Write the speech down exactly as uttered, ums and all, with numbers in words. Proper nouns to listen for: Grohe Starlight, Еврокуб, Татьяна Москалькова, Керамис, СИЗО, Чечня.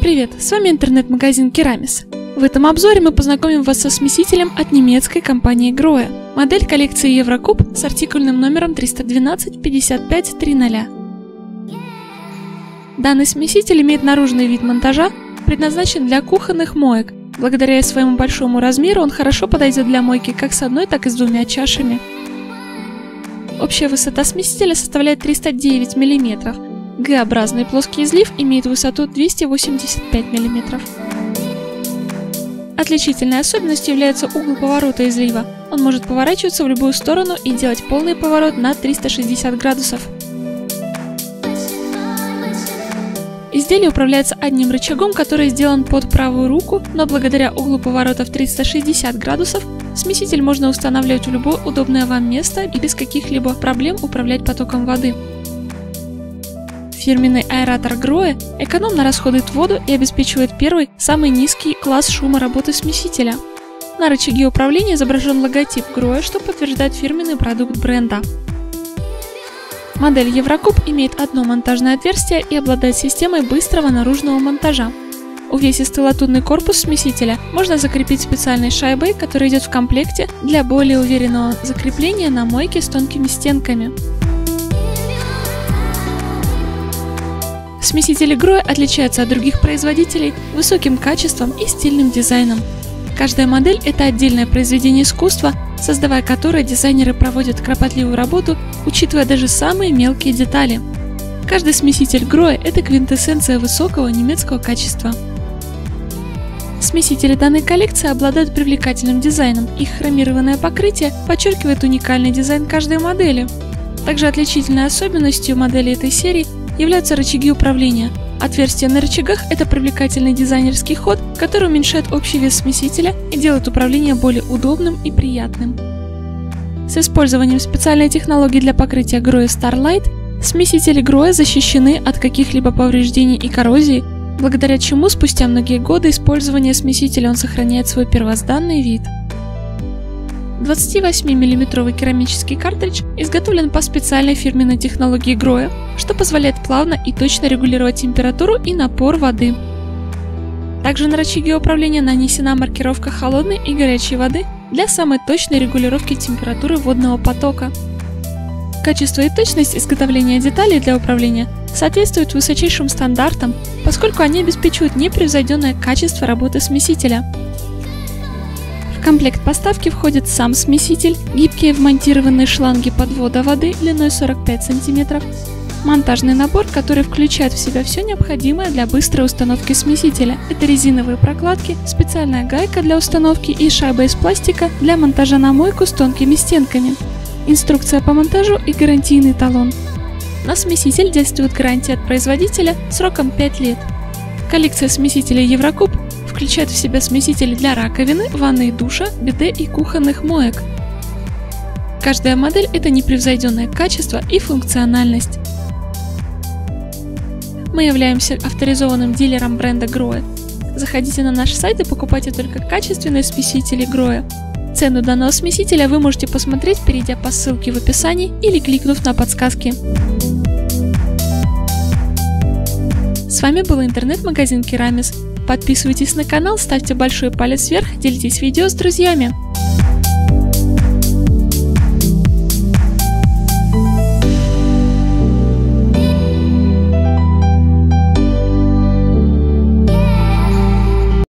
Привет, с вами интернет-магазин Керамис. В этом обзоре мы познакомим вас со смесителем от немецкой компании Grohe. Модель коллекции Еврокуб с артикульным номером триста двенадцать пятьдесят пять триста. Данный смеситель имеет наружный вид монтажа, предназначен для кухонных моек. Благодаря своему большому размеру он хорошо подойдет для мойки как с одной, так и с двумя чашами. Общая высота смесителя составляет триста девять миллиметров. Г-образный плоский излив имеет высоту двести восемьдесят пять миллиметров. Отличительной особенностью является угол поворота излива. Он может поворачиваться в любую сторону и делать полный поворот на триста шестьдесят градусов. Изделие управляется одним рычагом, который сделан под правую руку, но благодаря углу поворота в триста шестьдесят градусов смеситель можно устанавливать в любое удобное вам место и без каких-либо проблем управлять потоком воды. Фирменный аэратор Grohe экономно расходует воду и обеспечивает первый, самый низкий класс шума работы смесителя. На рычаге управления изображен логотип Grohe, что подтверждает фирменный продукт бренда. Модель Еврокуб имеет одно монтажное отверстие и обладает системой быстрого наружного монтажа. Увесистый латунный корпус смесителя можно закрепить специальной шайбой, которая идет в комплекте для более уверенного закрепления на мойке с тонкими стенками. Смесители Grohe отличаются от других производителей высоким качеством и стильным дизайном. Каждая модель – это отдельное произведение искусства, создавая которое дизайнеры проводят кропотливую работу, учитывая даже самые мелкие детали. Каждый смеситель Grohe – это квинтэссенция высокого немецкого качества. Смесители данной коллекции обладают привлекательным дизайном, их хромированное покрытие подчеркивает уникальный дизайн каждой модели. Также отличительной особенностью модели этой серии являются рычаги управления. Отверстия на рычагах – это привлекательный дизайнерский ход, который уменьшает общий вес смесителя и делает управление более удобным и приятным. С использованием специальной технологии для покрытия Grohe Starlight смесители Grohe защищены от каких-либо повреждений и коррозии, благодаря чему спустя многие годы использования смесителя он сохраняет свой первозданный вид. двадцативосьмимиллиметровый керамический картридж изготовлен по специальной фирменной технологии Grohe, что позволяет плавно и точно регулировать температуру и напор воды. Также на рычаге управления нанесена маркировка холодной и горячей воды для самой точной регулировки температуры водного потока. Качество и точность изготовления деталей для управления соответствуют высочайшим стандартам, поскольку они обеспечивают непревзойденное качество работы смесителя. В комплект поставки входит сам смеситель, гибкие вмонтированные шланги подвода воды длиной сорок пять сантиметров, монтажный набор, который включает в себя все необходимое для быстрой установки смесителя. Это резиновые прокладки, специальная гайка для установки и шайба из пластика для монтажа на мойку с тонкими стенками, инструкция по монтажу и гарантийный талон. На смеситель действует гарантия от производителя сроком пять лет. Коллекция смесителей Еврокуб включает в себя смесители для раковины, ванны и душа, биде и кухонных моек. Каждая модель – это непревзойденное качество и функциональность. Мы являемся авторизованным дилером бренда Grohe. Заходите на наш сайт и покупайте только качественные смесители Grohe. Цену данного смесителя вы можете посмотреть, перейдя по ссылке в описании или кликнув на подсказки. С вами был интернет-магазин Керамис. Подписывайтесь на канал, ставьте большой палец вверх, делитесь видео с друзьями.